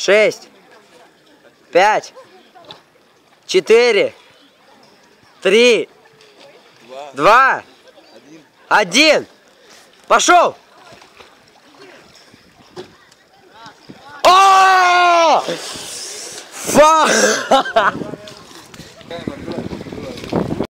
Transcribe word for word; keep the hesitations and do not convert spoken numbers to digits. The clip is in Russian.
шесть, пять, четыре, три, два, один. Пошел! О! Фа!